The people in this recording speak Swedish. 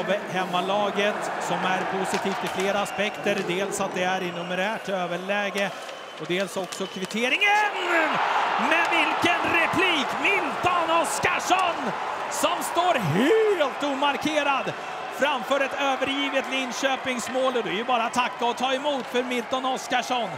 Av hemmalaget som är positivt i flera aspekter. Dels att det är i numerärt överläge och dels också kvitteringen. Med vilken replik! Milton Oscarson som står helt omarkerad framför ett övergivet Linköpingsmål. Och det är ju bara att tacka och ta emot för Milton Oscarson.